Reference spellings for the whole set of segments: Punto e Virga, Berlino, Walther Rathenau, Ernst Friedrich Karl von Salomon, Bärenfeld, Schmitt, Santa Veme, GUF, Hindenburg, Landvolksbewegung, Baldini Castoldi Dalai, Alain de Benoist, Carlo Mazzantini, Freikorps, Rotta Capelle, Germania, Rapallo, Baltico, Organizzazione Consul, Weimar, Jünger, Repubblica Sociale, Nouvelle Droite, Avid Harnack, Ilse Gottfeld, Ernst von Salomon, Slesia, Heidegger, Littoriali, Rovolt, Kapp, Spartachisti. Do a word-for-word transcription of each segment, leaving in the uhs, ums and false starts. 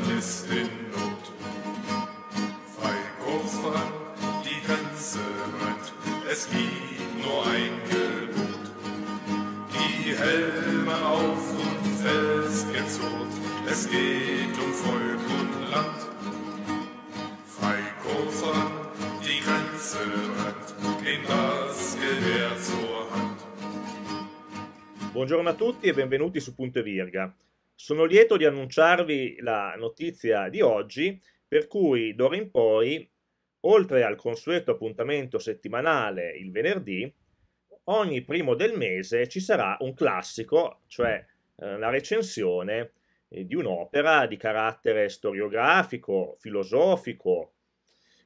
Deutschland ist in Not. Freikorps voran, die Grenze brennt, es gibt nur ein Gebot. Die Helme auf und festgezurrt, es geht um Volk und Land. Freikorps voran, die Grenze brennt, nehmt das Gewehr zur Hand. Buongiorno a tutti e benvenuti su Punto e Virga. Sono lieto di annunciarvi la notizia di oggi, per cui d'ora in poi, oltre al consueto appuntamento settimanale il venerdì, ogni primo del mese ci sarà un classico, cioè eh, la recensione eh, di un'opera di carattere storiografico, filosofico,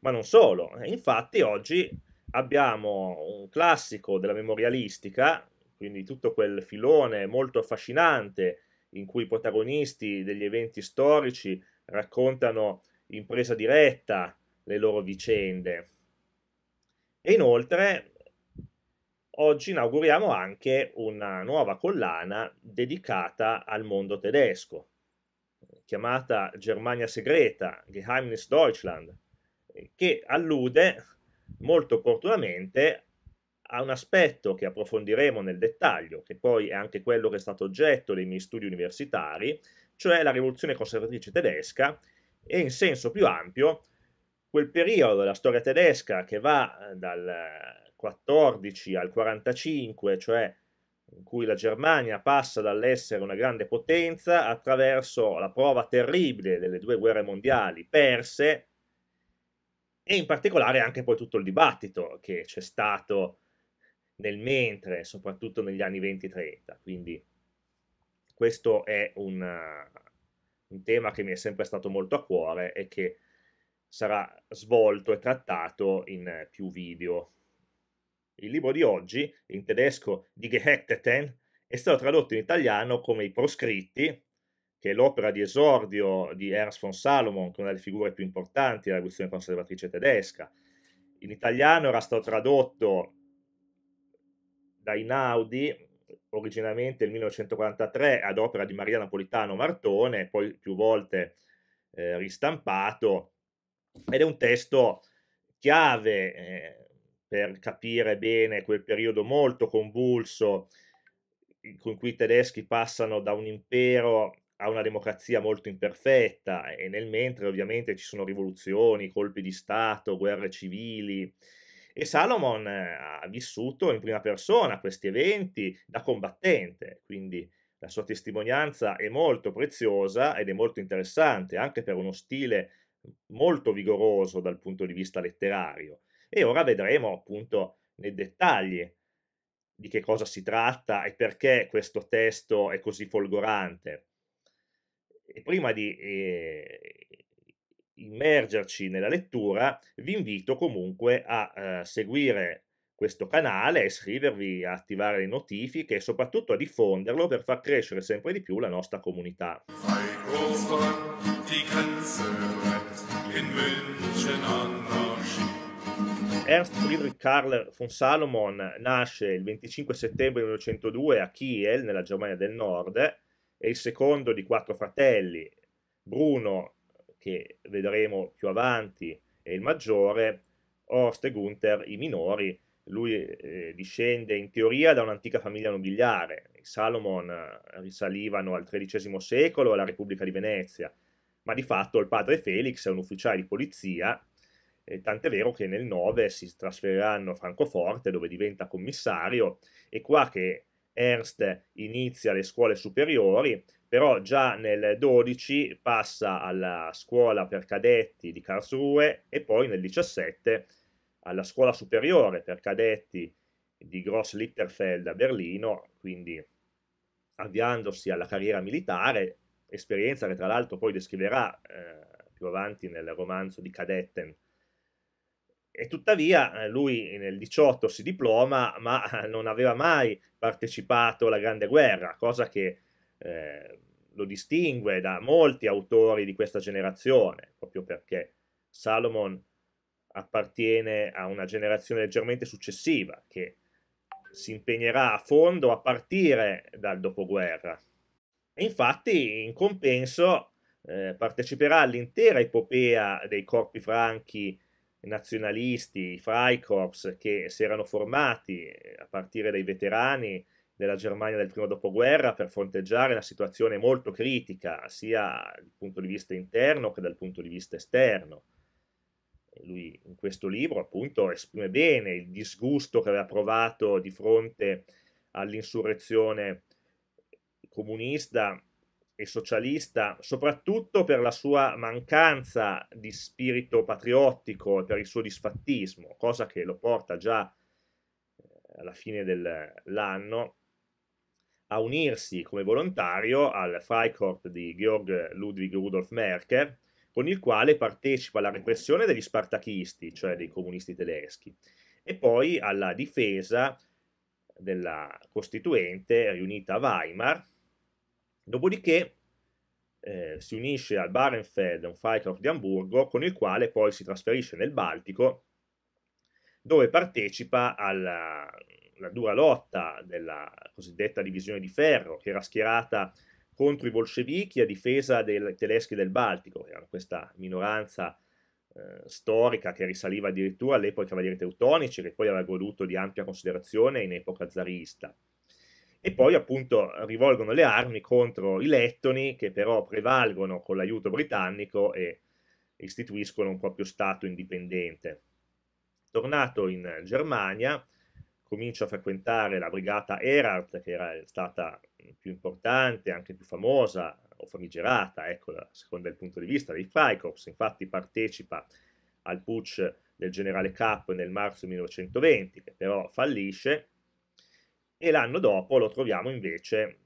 ma non solo. Infatti oggi abbiamo un classico della memorialistica, quindi tutto quel filone molto affascinante in cui i protagonisti degli eventi storici raccontano in presa diretta le loro vicende. E inoltre oggi inauguriamo anche una nuova collana dedicata al mondo tedesco, chiamata Germania Segreta, Geheimnis Deutschland, che allude molto opportunamente ha un aspetto che approfondiremo nel dettaglio, che poi è anche quello che è stato oggetto dei miei studi universitari, cioè la rivoluzione conservatrice tedesca e in senso più ampio quel periodo della storia tedesca che va dal quattordici al quarantacinque, cioè in cui la Germania passa dall'essere una grande potenza attraverso la prova terribile delle due guerre mondiali perse e in particolare anche poi tutto il dibattito che c'è stato nel mentre, soprattutto negli anni venti e trenta, quindi questo è un, uh, un tema che mi è sempre stato molto a cuore e che sarà svolto e trattato in uh, più video. Il libro di oggi, in tedesco Die Gehetteten, è stato tradotto in italiano come I proscritti, che è l'opera di esordio di Ernst von Salomon, che è una delle figure più importanti della rivoluzione conservatrice tedesca. In italiano era stato tradotto da Einaudi, originariamente nel millenovecentoquarantatré, ad opera di Maria Napolitano Martone, poi più volte eh, ristampato, ed è un testo chiave eh, per capire bene quel periodo molto convulso con cui i tedeschi passano da un impero a una democrazia molto imperfetta, e nel mentre ovviamente ci sono rivoluzioni, colpi di Stato, guerre civili. E Salomon ha vissuto in prima persona questi eventi da combattente, quindi la sua testimonianza è molto preziosa ed è molto interessante, anche per uno stile molto vigoroso dal punto di vista letterario. E ora vedremo appunto nei dettagli di che cosa si tratta e perché questo testo è così folgorante. E prima di eh, immergerci nella lettura, vi invito comunque a eh, seguire questo canale, a iscrivervi, a attivare le notifiche e soprattutto a diffonderlo per far crescere sempre di più la nostra comunità. Ernst Friedrich Karl von Salomon nasce il venticinque settembre millenovecentodue a Kiel, nella Germania del Nord, è il secondo di quattro fratelli. Bruno, che vedremo più avanti, è il maggiore, Horst e Gunther i minori. Lui eh, discende in teoria da un'antica famiglia nobiliare. I Salomon eh, risalivano al tredicesimo secolo alla Repubblica di Venezia, ma di fatto il padre Felix è un ufficiale di polizia, eh, tant'è vero che nel nove si trasferiranno a Francoforte, dove diventa commissario, e qua che Ernst inizia le scuole superiori. Però già nel dodici passa alla scuola per cadetti di Karlsruhe e poi nel diciassette alla scuola superiore per cadetti di Gross-Lichterfeld a Berlino, quindi avviandosi alla carriera militare, esperienza che tra l'altro poi descriverà eh, più avanti nel romanzo di Kadetten. E tuttavia lui nel diciotto si diploma, ma non aveva mai partecipato alla Grande Guerra, cosa che Eh, lo distingue da molti autori di questa generazione, proprio perché Salomon appartiene a una generazione leggermente successiva che si impegnerà a fondo a partire dal dopoguerra. E infatti in compenso eh, parteciperà all'intera epopea dei corpi franchi nazionalisti, i Freikorps, che si erano formati a partire dai veterani della Germania del primo dopoguerra per fronteggiare una situazione molto critica, sia dal punto di vista interno che dal punto di vista esterno. Lui in questo libro appunto esprime bene il disgusto che aveva provato di fronte all'insurrezione comunista e socialista, soprattutto per la sua mancanza di spirito patriottico e per il suo disfattismo, cosa che lo porta già alla fine dell'anno a unirsi come volontario al Freikorps di Georg Ludwig Rudolf Maercker, con il quale partecipa alla repressione degli spartachisti, cioè dei comunisti tedeschi, e poi alla difesa della Costituente riunita a Weimar. Dopodiché eh, si unisce al Bärenfeld, un Freikorps di Amburgo, con il quale poi si trasferisce nel Baltico, dove partecipa alla, alla dura lotta della cosiddetta divisione di ferro, che era schierata contro i bolscevichi a difesa dei tedeschi del Baltico, che erano questa minoranza eh, storica che risaliva addirittura all'epoca dei cavalieri teutonici, che poi aveva goduto di ampia considerazione in epoca zarista. E poi appunto rivolgono le armi contro i lettoni, che però prevalgono con l'aiuto britannico e istituiscono un proprio stato indipendente. Tornato in Germania, comincia a frequentare la brigata Ehrhardt, che era stata più importante, anche più famosa, o famigerata, ecco, secondo il punto di vista dei Freikorps. Infatti partecipa al putsch del generale Kapp nel marzo millenovecentoventi, che però fallisce, e l'anno dopo lo troviamo invece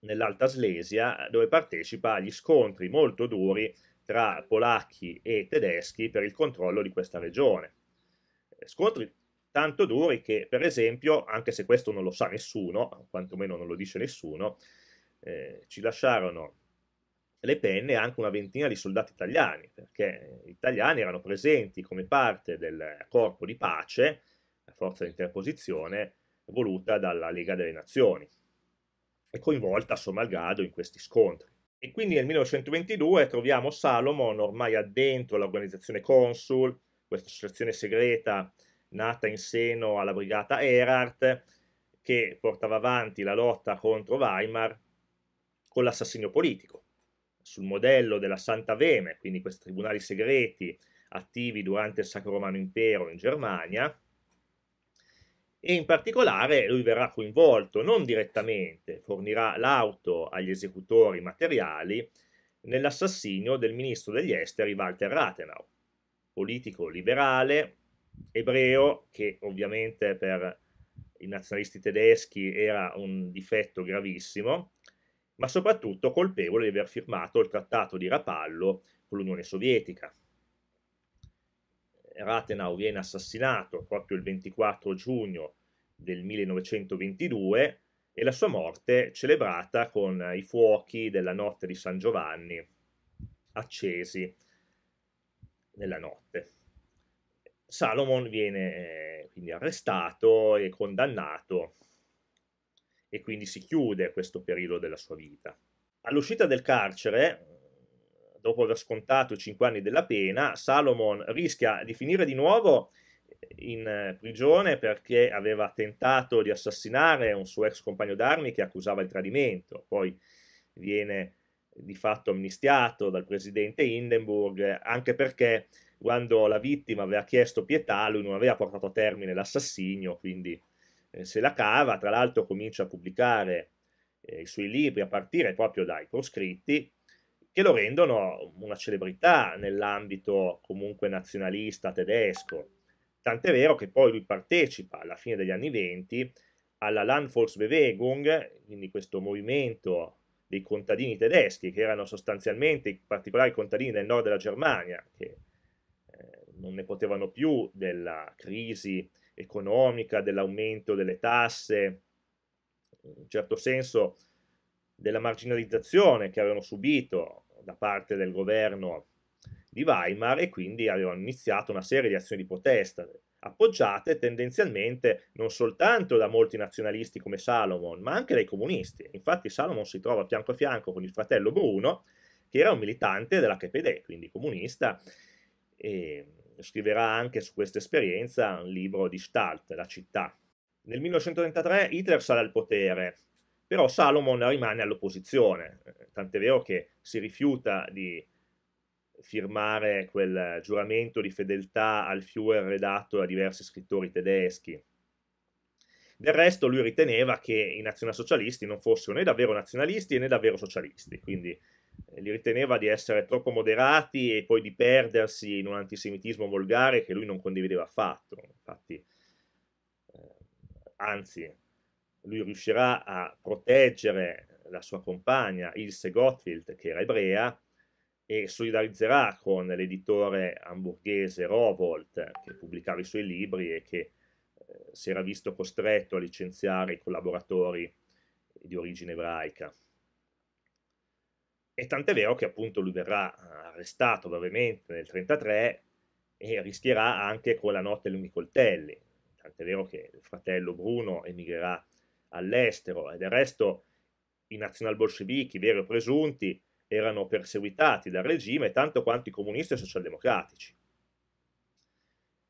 nell'Alta Slesia, dove partecipa agli scontri molto duri tra polacchi e tedeschi per il controllo di questa regione. Scontri tanto duri che, per esempio, anche se questo non lo sa nessuno, quantomeno non lo dice nessuno, eh, ci lasciarono le penne anche una ventina di soldati italiani, perché gli italiani erano presenti come parte del corpo di pace, la forza di interposizione voluta dalla Lega delle Nazioni, e coinvolta a sommalgrado in questi scontri. E quindi nel millenovecentoventidue troviamo Salomon ormai addentro all'organizzazione Consul, questa associazione segreta nata in seno alla brigata Ehrhardt, che portava avanti la lotta contro Weimar con l'assassinio politico, sul modello della Santa Veme, quindi questi tribunali segreti attivi durante il Sacro Romano Impero in Germania, e in particolare lui verrà coinvolto, non direttamente, fornirà l'auto agli esecutori materiali, nell'assassinio del ministro degli esteri Walther Rathenau, politico liberale, ebreo, che ovviamente per i nazionalisti tedeschi era un difetto gravissimo, ma soprattutto colpevole di aver firmato il trattato di Rapallo con l'Unione Sovietica. Rathenau viene assassinato proprio il ventiquattro giugno del millenovecentoventidue e la sua morte celebrata con i fuochi della notte di San Giovanni accesi nella notte. Salomon viene eh, quindi arrestato e condannato, e quindi si chiude questo periodo della sua vita. All'uscita del carcere, dopo aver scontato i cinque anni della pena, Salomon rischia di finire di nuovo in prigione perché aveva tentato di assassinare un suo ex compagno d'armi che accusava di tradimento. Poi viene di fatto amnistiato dal presidente Hindenburg, anche perché quando la vittima aveva chiesto pietà, lui non aveva portato a termine l'assassinio, quindi eh, se la cava. Tra l'altro comincia a pubblicare eh, i suoi libri a partire proprio dai proscritti, che lo rendono una celebrità nell'ambito comunque nazionalista tedesco. Tant'è vero che poi lui partecipa alla fine degli anni venti alla Landvolksbewegung, quindi questo movimento dei contadini tedeschi, che erano sostanzialmente in particolare i contadini del nord della Germania, che non ne potevano più della crisi economica, dell'aumento delle tasse, in un certo senso della marginalizzazione che avevano subito da parte del governo di Weimar, e quindi avevano iniziato una serie di azioni di protesta, appoggiate tendenzialmente non soltanto da molti nazionalisti come Salomon, ma anche dai comunisti. Infatti Salomon si trova fianco a fianco con il fratello Bruno, che era un militante della K P D, quindi comunista, e scriverà anche su questa esperienza un libro di Gestalt, La città. Nel millenovecentotrentatré Hitler sale al potere, però Salomon rimane all'opposizione, tant'è vero che si rifiuta di firmare quel giuramento di fedeltà al Führer redatto da diversi scrittori tedeschi. Del resto lui riteneva che i nazionalsocialisti non fossero né davvero nazionalisti né davvero socialisti, quindi li riteneva di essere troppo moderati e poi di perdersi in un antisemitismo volgare che lui non condivideva affatto. Infatti, eh, anzi, lui riuscirà a proteggere la sua compagna Ilse Gottfeld, che era ebrea, e solidarizzerà con l'editore hamburghese Rovolt, che pubblicava i suoi libri e che eh, si era visto costretto a licenziare i collaboratori di origine ebraica. E tant'è vero che appunto lui verrà arrestato brevemente nel millenovecentotrentatré e rischierà anche quella notte lunghi coltelli, tant'è vero che il fratello Bruno emigrerà all'estero, e del resto i nazionalbolscevichi, veri o presunti, erano perseguitati dal regime tanto quanto i comunisti e i socialdemocratici.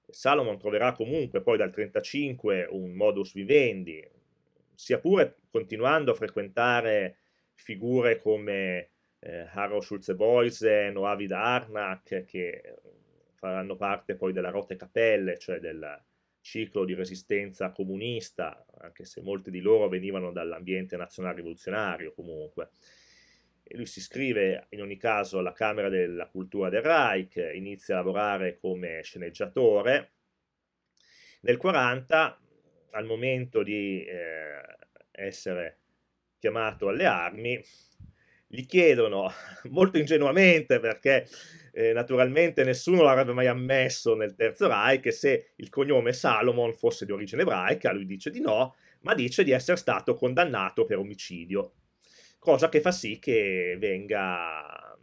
Salomon troverà comunque poi dal millenovecentotrentacinque un modus vivendi, sia pure continuando a frequentare figure come Eh, Harro Schulze-Boysen o Avid Harnack, che faranno parte poi della Rotta Capelle, cioè del ciclo di resistenza comunista, anche se molti di loro venivano dall'ambiente nazionale rivoluzionario comunque. E lui si iscrive in ogni caso alla Camera della Cultura del Reich, inizia a lavorare come sceneggiatore. Nel millenovecentoquaranta, al momento di eh, essere chiamato alle armi, gli chiedono molto ingenuamente, perché eh, naturalmente nessuno l'avrebbe mai ammesso nel Terzo Reich, se il cognome Salomon fosse di origine ebraica. Lui dice di no, ma dice di essere stato condannato per omicidio, cosa che fa sì che venga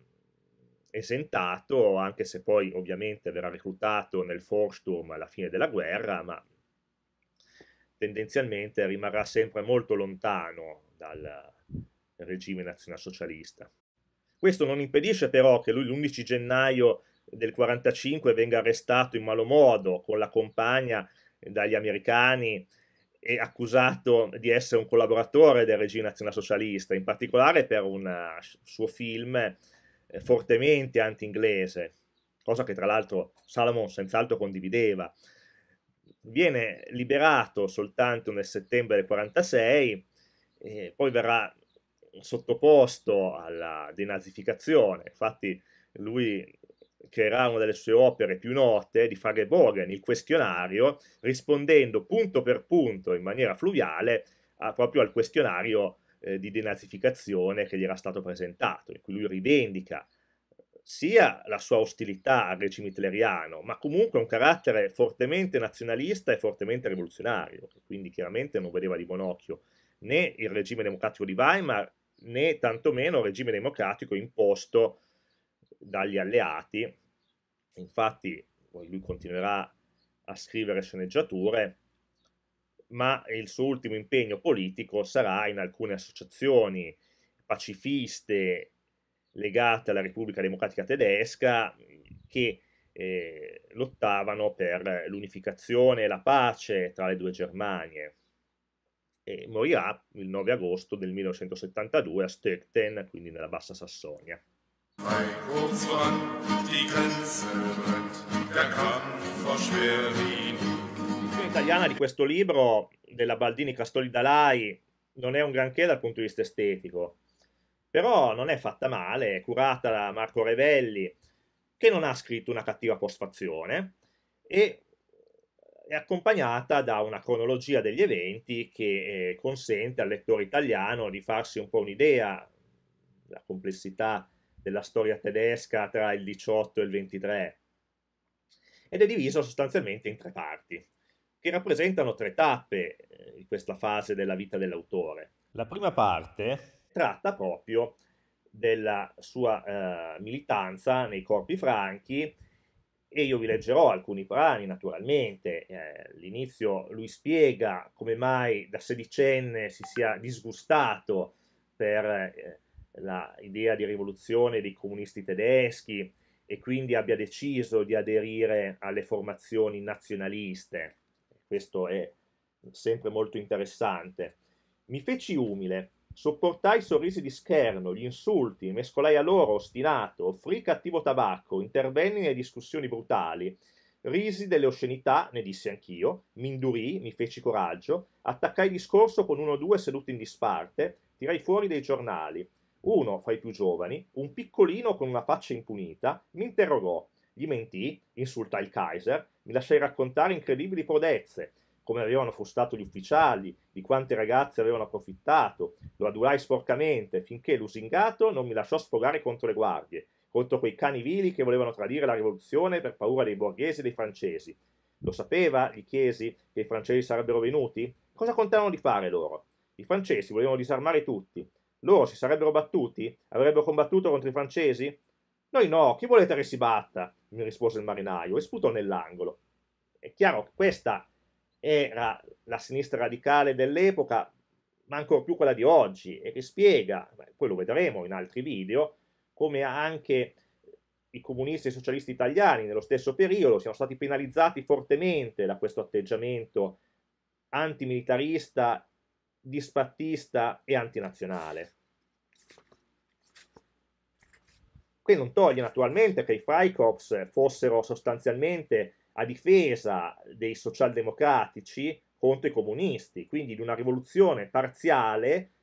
esentato, anche se poi ovviamente verrà reclutato nel Forsturm alla fine della guerra, ma tendenzialmente rimarrà sempre molto lontano dal regime nazionalsocialista. Questo non impedisce però che lui l'undici gennaio del millenovecentoquarantacinque venga arrestato in malo modo con la compagna dagli americani e accusato di essere un collaboratore del regime nazionalsocialista, in particolare per un suo film fortemente anti-inglese, cosa che tra l'altro Salomon senz'altro condivideva. Viene liberato soltanto nel settembre del millenovecentoquarantasei, e poi verrà sottoposto alla denazificazione. Infatti lui creerà una delle sue opere più note, di Fragebogen, il questionario, rispondendo punto per punto in maniera fluviale a, proprio al questionario eh, di denazificazione che gli era stato presentato, in cui lui rivendica sia la sua ostilità al regime hitleriano, ma comunque un carattere fortemente nazionalista e fortemente rivoluzionario, quindi chiaramente non vedeva di buon occhio né il regime democratico di Weimar, né tantomeno il regime democratico imposto dagli alleati. Infatti poi lui continuerà a scrivere sceneggiature, ma il suo ultimo impegno politico sarà in alcune associazioni pacifiste legate alla Repubblica Democratica Tedesca, che eh, lottavano per l'unificazione e la pace tra le due Germanie. E morirà il nove agosto del millenovecentosettantadue a Stöckten, quindi nella Bassa Sassonia. L'edizione italiana di questo libro della Baldini Castoldi Dalai non è un granché dal punto di vista estetico, però non è fatta male, è curata da Marco Revelli, che non ha scritto una cattiva postfazione, e è accompagnata da una cronologia degli eventi che eh, consente al lettore italiano di farsi un po' un'idea della complessità della storia tedesca tra il diciotto e il ventitré, ed è diviso sostanzialmente in tre parti, che rappresentano tre tappe eh, di questa fase della vita dell'autore. La prima parte tratta proprio della sua eh, militanza nei corpi franchi, e io vi leggerò alcuni brani naturalmente. Eh, all'inizio lui spiega come mai da sedicenne si sia disgustato per eh, l'idea di rivoluzione dei comunisti tedeschi e quindi abbia deciso di aderire alle formazioni nazionaliste. Questo è sempre molto interessante. Mi feci umile, sopportai sorrisi di scherno, gli insulti, mescolai a loro ostinato, offrii cattivo tabacco, intervenni nelle discussioni brutali, risi delle oscenità, ne dissi anch'io, mi indurii, mi feci coraggio, attaccai discorso con uno o due seduti in disparte, tirai fuori dei giornali. Uno, fra i più giovani, un piccolino con una faccia impunita, mi interrogò, gli mentii, insultai il Kaiser, mi lasciai raccontare incredibili prodezze, come avevano frustato gli ufficiali, di quante ragazze avevano approfittato, lo adurai sporcamente, finché lusingato non mi lasciò sfogare contro le guardie, contro quei cani vili che volevano tradire la rivoluzione per paura dei borghesi e dei francesi. Lo sapeva, gli chiesi, che i francesi sarebbero venuti? Cosa contavano di fare loro? I francesi volevano disarmare tutti. Loro si sarebbero battuti? Avrebbero combattuto contro i francesi? Noi no, chi volete che si batta? Mi rispose il marinaio e sputò nell'angolo. È chiaro che questa era la sinistra radicale dell'epoca, ma ancor più quella di oggi, e che spiega, poi lo vedremo in altri video, come anche i comunisti e i socialisti italiani nello stesso periodo siano stati penalizzati fortemente da questo atteggiamento antimilitarista, disfattista e antinazionale. Qui non toglie naturalmente che i Freikorps fossero sostanzialmente a difesa dei socialdemocratici contro i comunisti, quindi di una rivoluzione parziale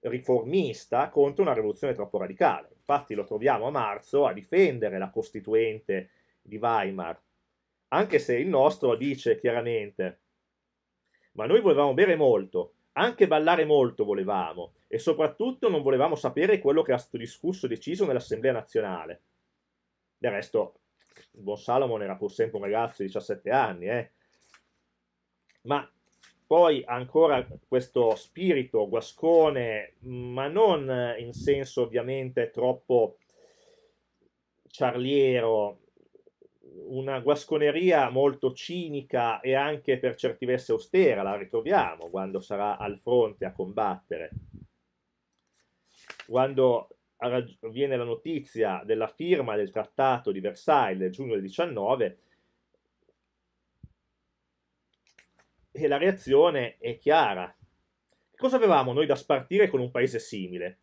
riformista contro una rivoluzione troppo radicale. Infatti lo troviamo a marzo a difendere la costituente di Weimar, anche se il nostro dice chiaramente: ma noi volevamo bere molto, anche ballare molto volevamo, e soprattutto non volevamo sapere quello che era stato discusso e deciso nell'Assemblea Nazionale. Del resto, il buon Salomon era pur sempre un ragazzo di diciassette anni, eh? Ma poi ancora questo spirito guascone, ma non in senso ovviamente troppo ciarliero, una guasconeria molto cinica e anche per certi versi austera, la ritroviamo quando sarà al fronte a combattere. Quando viene la notizia della firma del trattato di Versailles del giugno del diciannove, e la reazione è chiara. Cosa avevamo noi da spartire con un paese simile?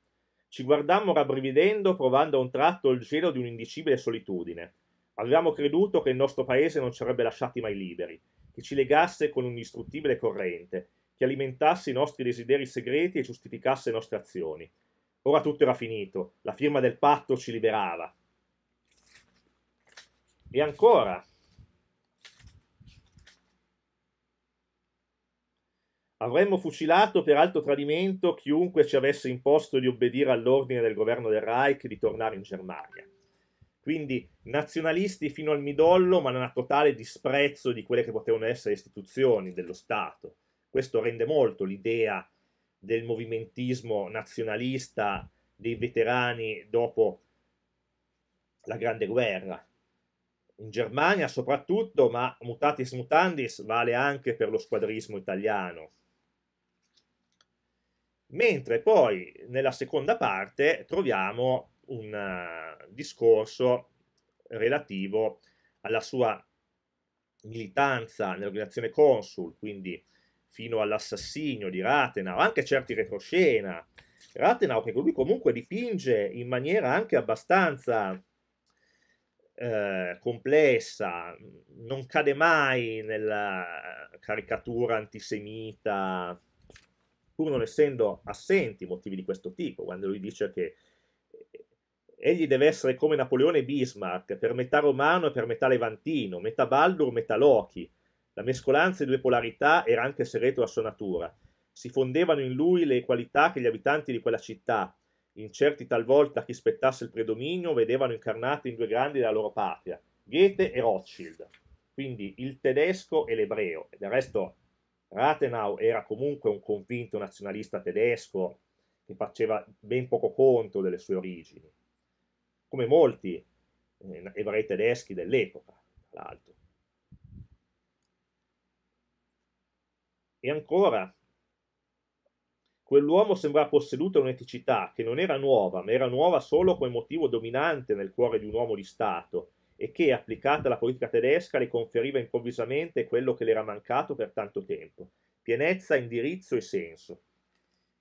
Ci guardammo rabbrividendo, provando a un tratto il gelo di un'indicibile solitudine. Avevamo creduto che il nostro paese non ci avrebbe lasciati mai liberi, che ci legasse con un'indistruttibile corrente, che alimentasse i nostri desideri segreti e giustificasse le nostre azioni. Ora tutto era finito, la firma del patto ci liberava. E ancora: avremmo fucilato per alto tradimento chiunque ci avesse imposto di obbedire all'ordine del governo del Reich di tornare in Germania. Quindi nazionalisti fino al midollo, ma nella totale disprezzo di quelle che potevano essere le istituzioni dello Stato. Questo rende molto l'idea del movimentismo nazionalista dei veterani dopo la Grande Guerra. In Germania soprattutto, ma mutatis mutandis vale anche per lo squadrismo italiano. Mentre poi nella seconda parte troviamo un uh, discorso relativo alla sua militanza nell'organizzazione Consul, quindi fino all'assassinio di Rathenau, anche certi retroscena. Rathenau, che lui comunque dipinge in maniera anche abbastanza eh, complessa, non cade mai nella caricatura antisemita, pur non essendo assenti motivi di questo tipo, quando lui dice che egli deve essere come Napoleone e Bismarck, per metà romano e per metà levantino, metà Baldur, metà Loki. La mescolanza di due polarità era anche segreto alla sua natura. Si fondevano in lui le qualità che gli abitanti di quella città, incerti talvolta a chi spettasse il predominio, vedevano incarnate in due grandi della loro patria, Goethe e Rothschild. Quindi il tedesco e l'ebreo. Del resto Rathenau era comunque un convinto nazionalista tedesco che faceva ben poco conto delle sue origini, come molti eh, ebrei tedeschi dell'epoca, tra l'altro. E ancora, Quell'uomo sembrava posseduto da un'eticità che non era nuova, ma era nuova solo come motivo dominante nel cuore di un uomo di Stato, e che, applicata alla politica tedesca, le conferiva improvvisamente quello che le era mancato per tanto tempo: pienezza, indirizzo e senso.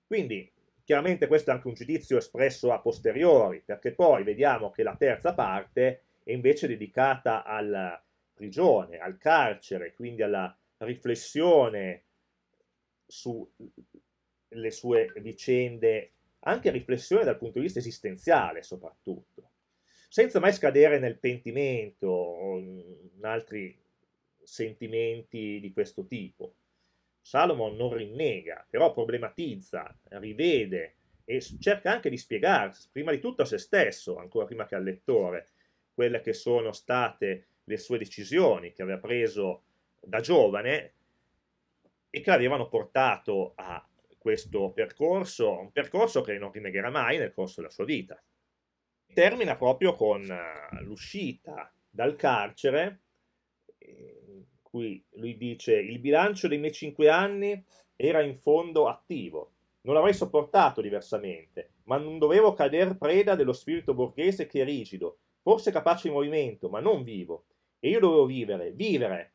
Quindi, chiaramente questo è anche un giudizio espresso a posteriori, perché poi vediamo che la terza parte è invece dedicata alla prigione, al carcere, quindi alla riflessione sulle sue vicende, anche riflessione dal punto di vista esistenziale soprattutto, senza mai scadere nel pentimento o in altri sentimenti di questo tipo. Salomon non rinnega, però problematizza, rivede e cerca anche di spiegarsi, prima di tutto a se stesso, ancora prima che al lettore, quelle che sono state le sue decisioni che aveva preso da giovane e che l'avevano portato a questo percorso, un percorso che non rinnegherà mai nel corso della sua vita. Termina proprio con l'uscita dal carcere, in cui lui dice: il bilancio dei miei cinque anni era in fondo attivo, non l'avrei sopportato diversamente, ma non dovevo cader preda dello spirito borghese che è rigido, forse capace di movimento, ma non vivo, e io dovevo vivere, vivere,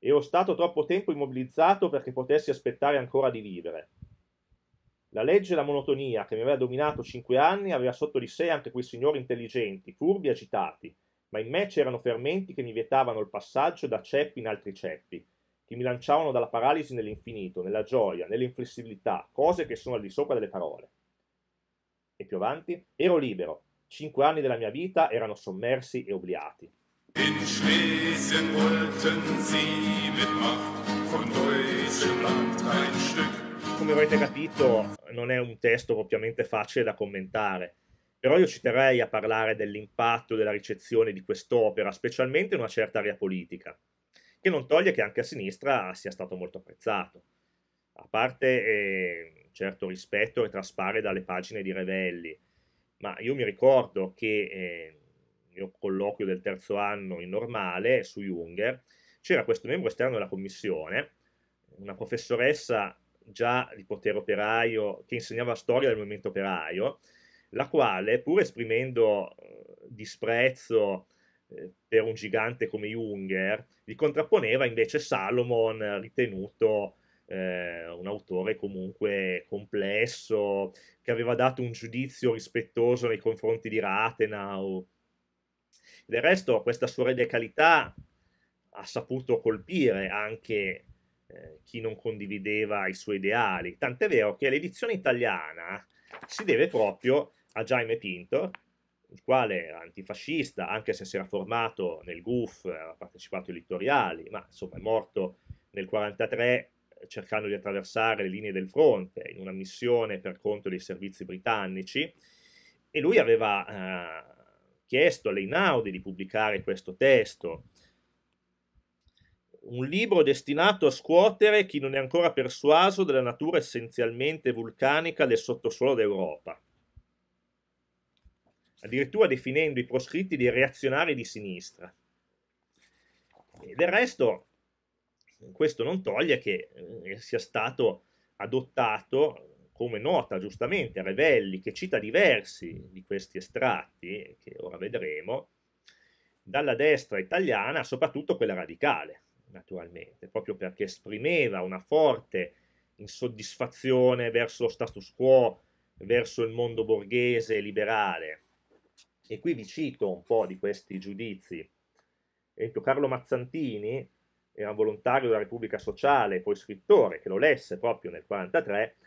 e ero stato troppo tempo immobilizzato perché potessi aspettare ancora di vivere. La legge e la monotonia che mi aveva dominato cinque anni aveva sotto di sé anche quei signori intelligenti, furbi e agitati, ma in me c'erano fermenti che mi vietavano il passaggio da ceppi in altri ceppi, che mi lanciavano dalla paralisi nell'infinito, nella gioia, nell'inflessibilità, cose che sono al di sopra delle parole. E più avanti: ero libero, cinque anni della mia vita erano sommersi e obliati. In Schlesien wollten sie mit Macht von deutschem Land ein Stück. Come avrete capito, non è un testo propriamente facile da commentare, però io ci terrei a parlare dell'impatto della ricezione di quest'opera, specialmente in una certa area politica, che non toglie che anche a sinistra sia stato molto apprezzato, a parte eh, certo rispetto che traspare dalle pagine di Revelli. Ma io mi ricordo che eh, nel mio colloquio del terzo anno in normale su Jünger c'era questo membro esterno della commissione, una professoressa già di potere operaio, che insegnava storia del movimento operaio, la quale, pur esprimendo disprezzo per un gigante come Jünger, gli contrapponeva invece Salomon, ritenuto eh, un autore comunque complesso, che aveva dato un giudizio rispettoso nei confronti di Rathenau. Del resto questa sua radicalità ha saputo colpire anche chi non condivideva i suoi ideali, tant'è vero che l'edizione italiana si deve proprio a Jaime Pintor, il quale era antifascista, anche se si era formato nel G U F, aveva partecipato ai Littoriali, ma insomma è morto nel millenovecentoquarantatré cercando di attraversare le linee del fronte in una missione per conto dei servizi britannici, e lui aveva eh, chiesto all'Einaudi di pubblicare questo testo, un libro destinato a scuotere chi non è ancora persuaso della natura essenzialmente vulcanica del sottosuolo d'Europa, addirittura definendo i proscritti dei reazionari di sinistra. E del resto, questo non toglie che eh, sia stato adottato come nota giustamente a Revelli, che cita diversi di questi estratti, che ora vedremo, dalla destra italiana, soprattutto quella radicale, naturalmente, proprio perché esprimeva una forte insoddisfazione verso lo status quo, verso il mondo borghese liberale. E qui vi cito un po' di questi giudizi. Per esempio, Carlo Mazzantini era un volontario della Repubblica Sociale, poi scrittore, che lo lesse proprio nel millenovecentoquarantatré,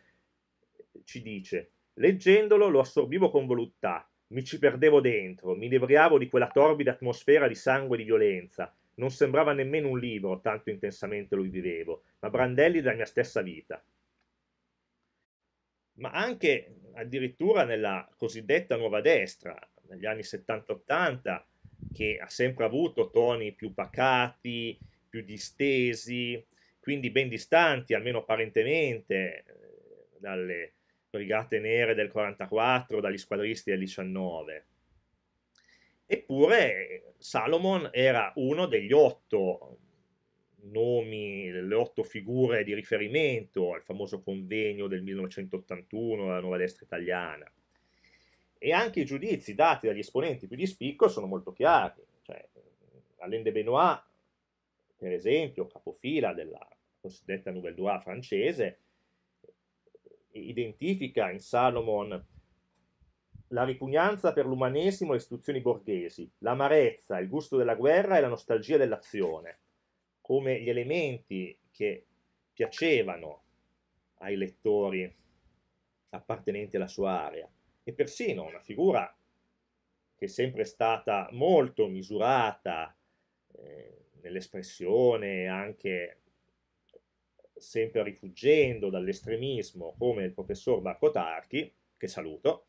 ci dice: leggendolo lo assorbivo con voluttà, mi ci perdevo dentro, mi inebriavo di quella torbida atmosfera di sangue e di violenza. Non sembrava nemmeno un libro, tanto intensamente lo vivevo, ma brandelli della mia stessa vita. Ma anche addirittura nella cosiddetta nuova destra, negli anni settanta ottanta, che ha sempre avuto toni più pacati, più distesi, quindi ben distanti, almeno apparentemente, dalle Brigate Nere del quarantaquattro, dagli squadristi del diciannove. Eppure Salomon era uno degli otto nomi, le otto figure di riferimento al famoso convegno del millenovecentottantuno della Nuova Destra Italiana. E anche i giudizi dati dagli esponenti più di spicco sono molto chiari. Cioè, Alain de Benoist, per esempio, capofila della cosiddetta Nouvelle Droite francese, identifica in Salomon la ripugnanza per l'umanesimo e le istituzioni borghesi, l'amarezza, il gusto della guerra e la nostalgia dell'azione, come gli elementi che piacevano ai lettori appartenenti alla sua area. E persino una figura che è sempre stata molto misurata eh, nell'espressione, anche sempre rifuggendo dall'estremismo, come il professor Marco Tarchi, che saluto,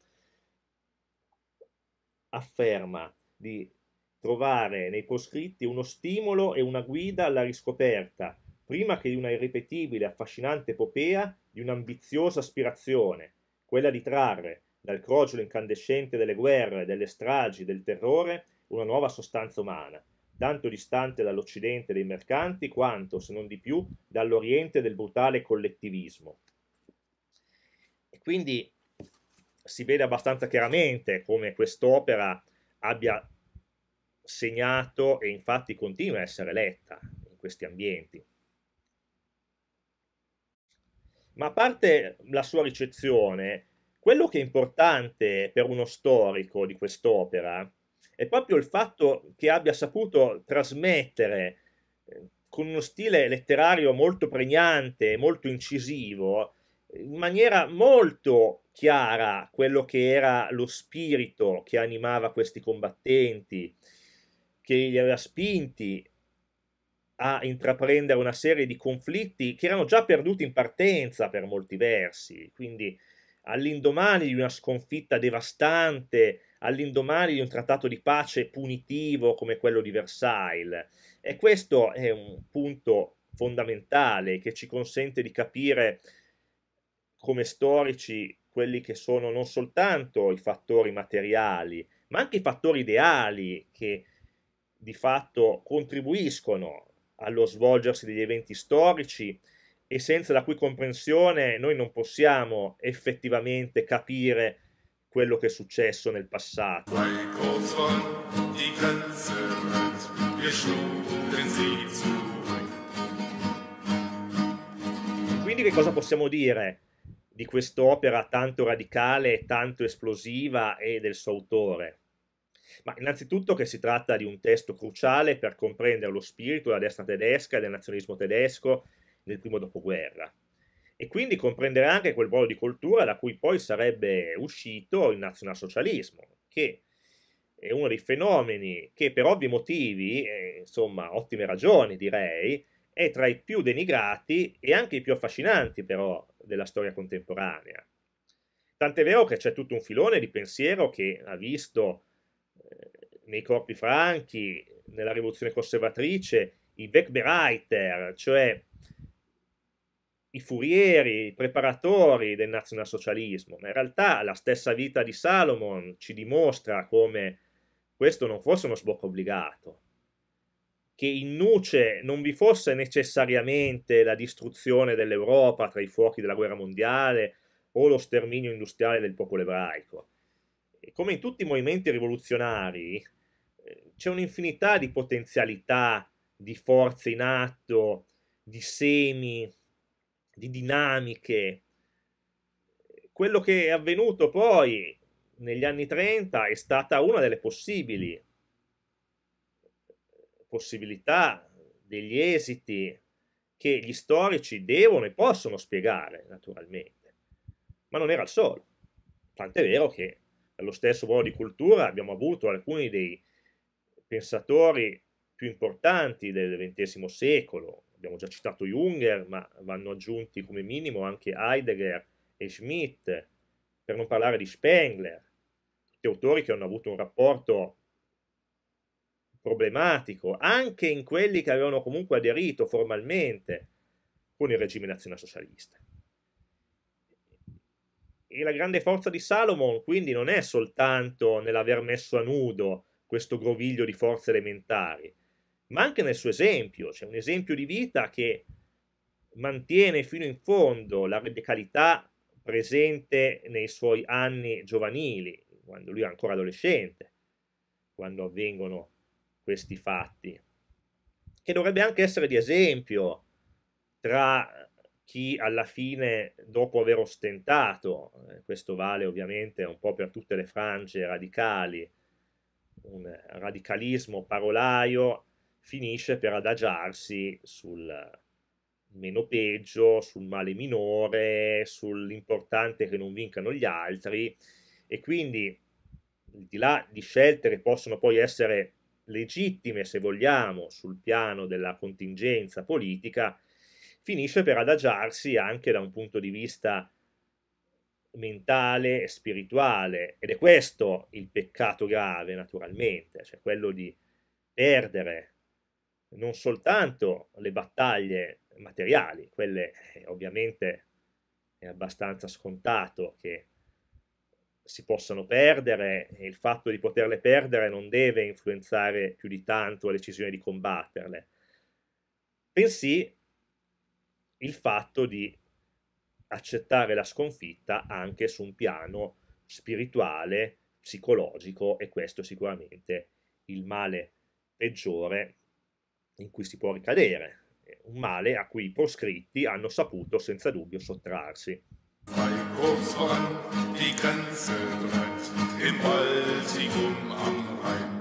afferma di trovare nei proscritti uno stimolo e una guida alla riscoperta, prima che di una irripetibile e affascinante epopea, di un'ambiziosa aspirazione, quella di trarre dal crociolo incandescente delle guerre, delle stragi, del terrore, una nuova sostanza umana, tanto distante dall'Occidente dei mercanti quanto, se non di più, dall'Oriente del brutale collettivismo. E quindi si vede abbastanza chiaramente come quest'opera abbia segnato e infatti continua a essere letta in questi ambienti. Ma a parte la sua ricezione, quello che è importante per uno storico di quest'opera è proprio il fatto che abbia saputo trasmettere eh, con uno stile letterario molto pregnante, molto incisivo, in maniera molto chiara quello che era lo spirito che animava questi combattenti, che li aveva spinti a intraprendere una serie di conflitti che erano già perduti in partenza per molti versi, quindi all'indomani di una sconfitta devastante, all'indomani di un trattato di pace punitivo come quello di Versailles. E questo è un punto fondamentale che ci consente di capire come storici quelli che sono non soltanto i fattori materiali, ma anche i fattori ideali che di fatto contribuiscono allo svolgersi degli eventi storici e senza la cui comprensione noi non possiamo effettivamente capire quello che è successo nel passato. Quindi che cosa possiamo dire di quest'opera tanto radicale, tanto esplosiva e del suo autore? Ma innanzitutto che si tratta di un testo cruciale per comprendere lo spirito della destra tedesca e del nazionalismo tedesco nel primo dopoguerra, e quindi comprendere anche quel ruolo di cultura da cui poi sarebbe uscito il nazionalsocialismo, che è uno dei fenomeni che per ovvi motivi, eh, insomma ottime ragioni direi, è tra i più denigrati e anche i più affascinanti però della storia contemporanea. Tant'è vero che c'è tutto un filone di pensiero che ha visto eh, nei corpi franchi, nella rivoluzione conservatrice, i Wegbereiter, cioè i furieri, i preparatori del nazionalsocialismo, ma in realtà la stessa vita di Salomon ci dimostra come questo non fosse uno sbocco obbligato, che in nuce non vi fosse necessariamente la distruzione dell'Europa tra i fuochi della guerra mondiale o lo sterminio industriale del popolo ebraico. E come in tutti i movimenti rivoluzionari c'è un'infinità di potenzialità, di forze in atto, di semi, di dinamiche. Quello che è avvenuto poi negli anni trenta è stata una delle possibili possibilità degli esiti che gli storici devono e possono spiegare naturalmente, ma non era il solo, tant'è vero che dallo stesso ruolo di cultura abbiamo avuto alcuni dei pensatori più importanti del ventesimo secolo. Abbiamo già citato Jünger, ma vanno aggiunti come minimo anche Heidegger e Schmitt, per non parlare di Spengler, tutti autori che hanno avuto un rapporto problematico, anche in quelli che avevano comunque aderito formalmente con il regime nazionalsocialista. E la grande forza di Salomon quindi non è soltanto nell'aver messo a nudo questo groviglio di forze elementari, ma anche nel suo esempio. C'è un esempio di vita che mantiene fino in fondo la radicalità presente nei suoi anni giovanili, quando lui è ancora adolescente, quando avvengono questi fatti, che dovrebbe anche essere di esempio tra chi alla fine, dopo aver ostentato, eh, questo vale ovviamente un po' per tutte le frange radicali, un radicalismo parolaio, finisce per adagiarsi sul meno peggio, sul male minore, sull'importante che non vincano gli altri, e quindi di là di scelte che possono poi essere legittime, se vogliamo, sul piano della contingenza politica, finisce per adagiarsi anche da un punto di vista mentale e spirituale, ed è questo il peccato grave, naturalmente, cioè quello di perdere non soltanto le battaglie materiali, quelle eh, ovviamente è abbastanza scontato che si possano perdere, e il fatto di poterle perdere non deve influenzare più di tanto la decisione di combatterle, bensì il fatto di accettare la sconfitta anche su un piano spirituale, psicologico, e questo è sicuramente il male peggiore in cui si può ricadere, un male a cui i proscritti hanno saputo senza dubbio sottrarsi. Freikorps voran, die Grenze breit, im Baltikum am Rhein.